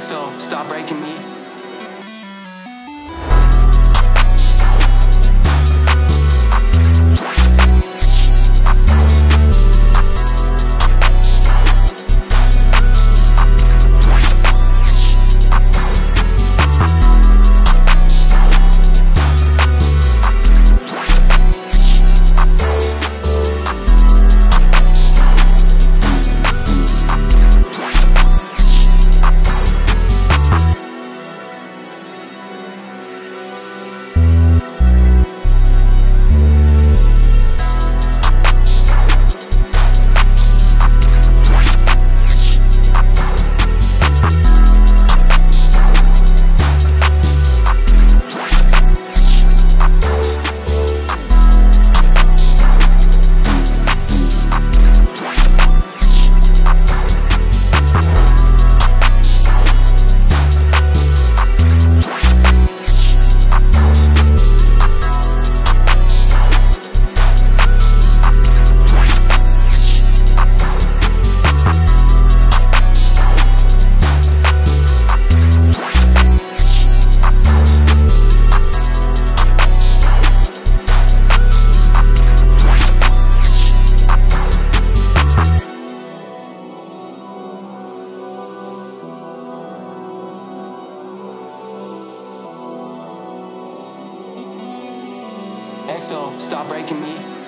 aexou, stop breaking me. Aexou, stop breaking me.